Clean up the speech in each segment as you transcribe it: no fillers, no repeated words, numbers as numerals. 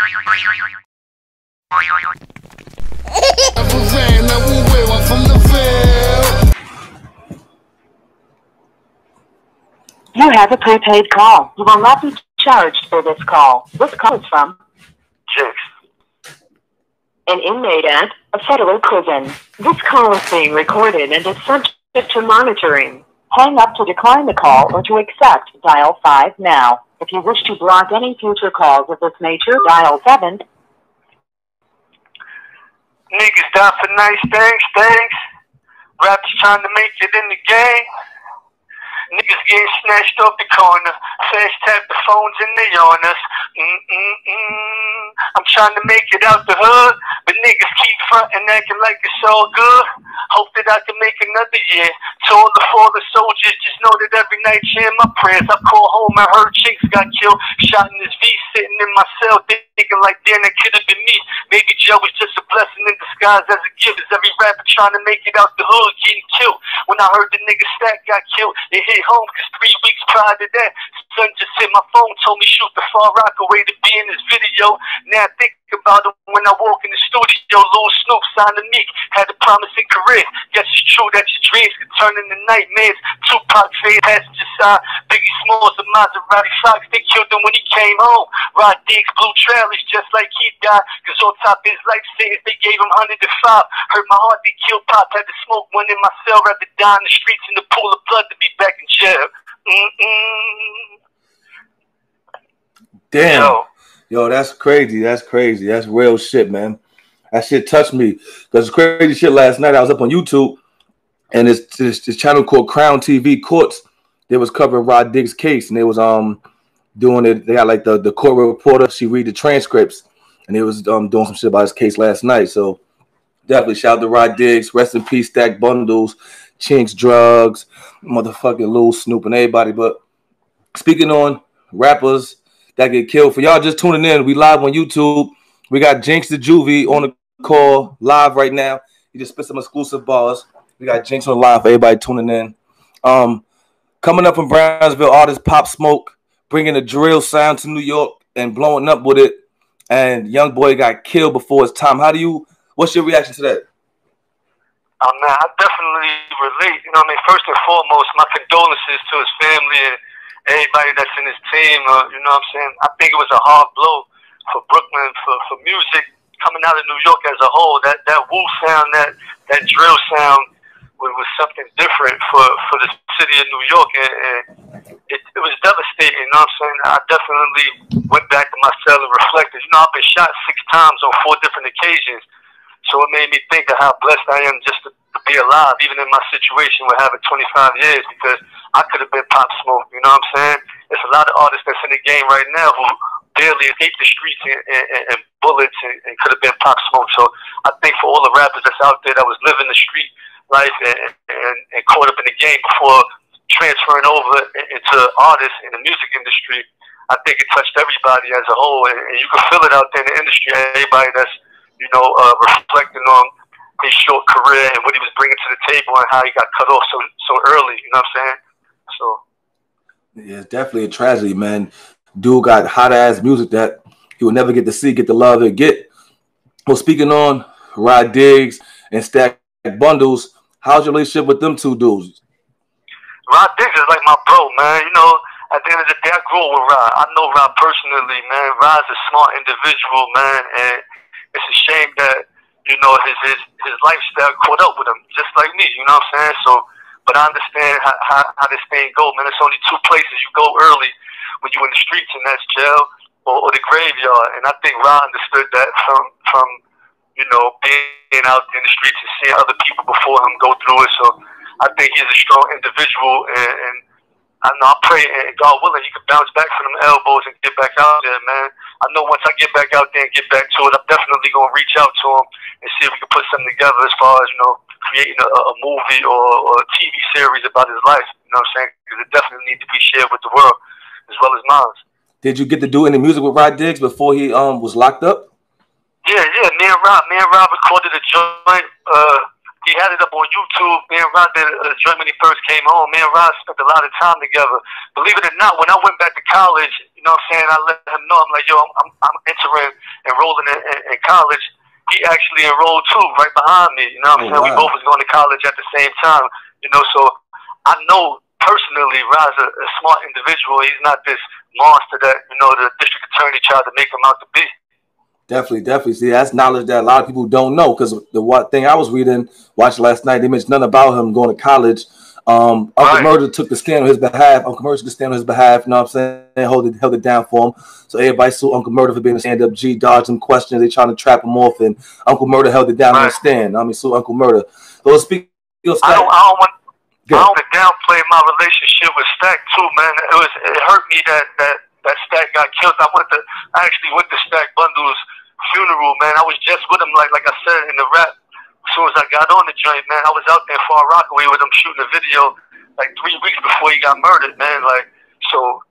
You have a prepaid call. You will not be charged for this call. This call is from Jinx, an inmate at a federal prison. This call is being recorded and is subject to monitoring. Hang up to decline the call or to accept, dial 5 now. If you wish to block any future calls of this nature, dial 7. Niggas die for nice things, Rappers trying to make it in the game. Niggas getting snatched off the corner. Fast tap the phones and they on us. I'm trying to make it out the hood, but niggas keep frontin' acting like it's all good. Hope that I can make another year. To all the fallen soldiers, just know that every night sharing my prayers. I call home and heard Chase got killed. Shot in his V, sitting in my cell, thinking like, damn, that could have been me. Maybe Joe was just a blessing in disguise as a gift. As every rapper trying to make it out the hood, getting killed. When I heard the nigga Stack got killed, it hit home, cause 3 weeks prior to that, son just hit my phone, told me shoot the Far Rockaway to be in this video. Now I think about it when I walk in the studio. Lil Snoop signed to Meek, had a promising career. Guess it's true that your dreams can turn into nightmares. Tupac fade passenger side, Biggie Smalls and Maserati Fox, they killed him when he came home. Rod Diggs blew trailers just like he died, cause on top of his life sentence they gave him 105. Hurt my heart, they killed Pop, had to smoke one in my cell, rather die in the streets in the pool of blood to be back in jail. Damn. Yo, that's crazy. That's crazy. That's real shit, man. That shit touched me. Because crazy shit last night, I was up on YouTube, and this channel called Crown TV Courts, they was covering Rod Diggs' case, and they was doing it. They got like the court reporter. She read the transcripts, and they was doing some shit about his case last night. So definitely shout out to Rod Diggs. Rest in peace, Stack Bundles, Jinx, Drugs, motherfucking Lil Snoop, and everybody. But speaking on rappers that get killed, for y'all just tuning in, we live on YouTube. We got Jinx Da Juvy on the call live right now. He just spit some exclusive bars. We got Jinx on live for everybody tuning in. Coming up from Brownsville, artist Pop Smoke bringing the drill sound to New York and blowing up with it. And young boy got killed before his time. How do you? What's your reaction to that? Man, I definitely relate. You know what I mean? First and foremost, my condolences to his family and everybody that's in his team. You know what I'm saying? I think it was a hard blow for Brooklyn, for music coming out of New York as a whole. That Wu sound, that drill sound was something different for the city of New York. And it was devastating. You know what I'm saying? I definitely went back to my cell and reflected. You know, I've been shot 6 times on 4 different occasions. So it made me think of how blessed I am just to be alive, even in my situation with having 25 years, because I could have been Pop Smoke, you know what I'm saying? There's a lot of artists that's in the game right now who barely escaped the streets and bullets and could have been Pop Smoke. So I think for all the rappers that's out there that was living the street life and caught up in the game before transferring over into artists in the music industry, I think it touched everybody as a whole. And you can feel it out there in the industry, everybody that's, you know, reflecting on his short career and what he was bringing to the table and how he got cut off so early. You know what I'm saying? So yeah, it's definitely a tragedy, man. Dude got hot ass music that he would never get to see, get the love they get. Well, speaking on Rod Diggs and Stack Bundles, how's your relationship with them two dudes? Rod Diggs is like my bro, man. You know, at the end of the day, I grew up with Rod. I know Rod personally, man. Rod's a smart individual, man, and it's a shame that, you know, his lifestyle caught up with him, just like me, you know what I'm saying? So, but I understand how this thing go, man. It's only 2 places you go early when you're in the streets, and that's jail or the graveyard. And I think Rod understood that from you know, being out in the streets and seeing other people before him go through it. So I think he's a strong individual, and I pray, and God willing, he could bounce back from them elbows and get back out there, man. I know once I get back out there and get back to it, I'm definitely going to reach out to him and see if we can put something together as far as, you know, creating a movie or a TV series about his life. You know what I'm saying? Because it definitely needs to be shared with the world as well as mine. Did you get to do any music with Rod Diggs before he was locked up? Yeah, me and Rob recorded a joint. He had it up on YouTube. Me and Rod did a joint when he first came home. Me and Rod spent a lot of time together. Believe it or not, when I went back to college, You know what I'm saying? I let him know. I'm like, yo, I'm entering, enrolling in college. He actually enrolled too, right behind me. You know what I'm saying? Wow. We both was going to college at the same time. You know, so I know personally Rod's a smart individual. He's not this monster that, you know, the district attorney tried to make him out to be. Definitely, definitely. See, that's knowledge that a lot of people don't know, because the one thing I was reading, watched last night, they mentioned nothing about him going to college. Uncle Murda took the stand on his behalf. Uncle Murda took the stand on his behalf, you know what I'm saying? Held it down for him. So everybody sued Uncle Murda for being a stand-up G, dodged some questions. They trying to trap him off, and Uncle Murda held it down on the stand. I mean, sued Uncle Murda. So speak. I don't want to downplay my relationship with Stack too, man. It hurt me that Stack got killed. I actually went to Stack Bundles' funeral, man. I was just with him, like I said in the rap. As soon as I got on the joint, man, I was out there in Far Rockaway with him shooting a video like 3 weeks before he got murdered, man. Like, so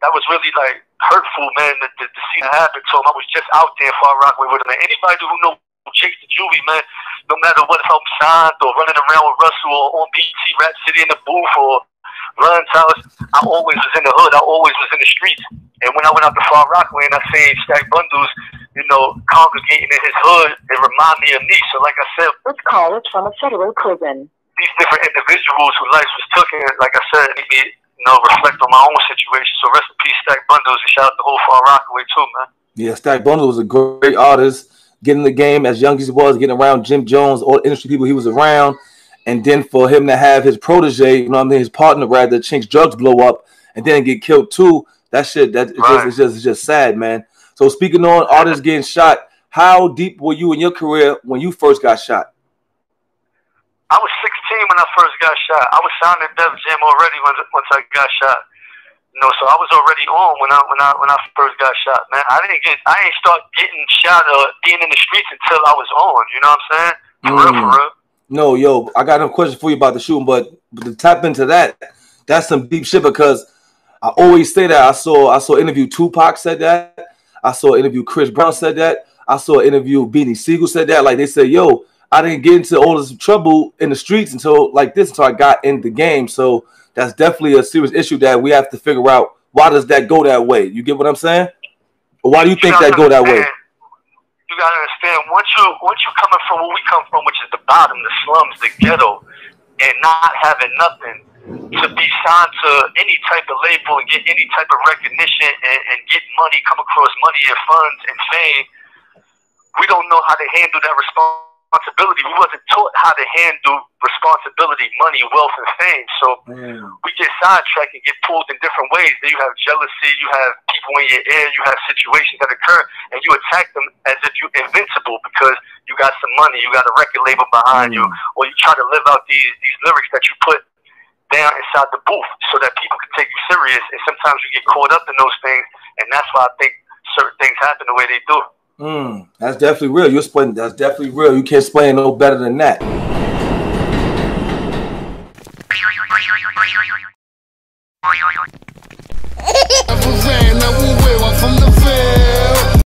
that was really like hurtful, man, to see that happen to him. I was just out there in Far Rockaway with him. And anybody who knows Jinx Da Juvy, man, no matter what, if I'm signed or running around with Russell or on BT Rap City in the booth or Run's house, I always was in the hood. I always was in the streets. And when I went out to Far Rockaway and I seen Stack Bundles, you know, congregating in his hood, it reminded me of me. So like I said, let's call it from a federal prison. These different individuals whose lives was taken, like I said, it made me, you know, reflect on my own situation. So rest in peace, Stack Bundles, and shout out the whole Far Rockaway too, man. Yeah, Stack Bundles was a great artist. Getting the game as young as he was, getting around Jim Jones, all the industry people he was around, and then for him to have his protege, you know what I mean, his partner rather, Chinx Drugs blow up and then get killed too. That shit, that it's just sad, man. So speaking on artists getting shot, how deep were you in your career when you first got shot? I was 16 when I first got shot. I was signed to Def Jam already once I got shot. You know, so I was already on when I first got shot, man. I ain't start getting shot or being in the streets until I was on. You know what I'm saying? For real, for real. No, yo, I got a question for you about the shooting, but to tap into that, that's some deep shit, because I always say that. I saw an interview. Tupac said that. I saw an interview. Chris Brown said that. I saw an interview. Beanie Sigel said that. Like, they said, yo, I didn't get into all this trouble in the streets until I got in the game. So that's definitely a serious issue that we have to figure out. Why does that go that way? You get what I'm saying? Or why do you think that go that way? You gotta understand, once you coming from where we come from, which is the bottom, the slums, the ghetto, and not having nothing, to be signed to any type of label and get any type of recognition and get money, come across money and funds and fame, we don't know how to handle that responsibility. We wasn't taught how to handle responsibility, money, wealth, and fame. So we get sidetracked and get pulled in different ways. Then you have jealousy, you have people in your ear, you have situations that occur, and you attack them as if you're invincible because you got some money, you got a record label behind you, or you try to live out these lyrics that you put down inside the booth so that people can take you serious. And sometimes you get caught up in those things, and that's why I think certain things happen the way they do. That's definitely real. You're explaining. That's definitely real. You can't explain no better than that. I'm from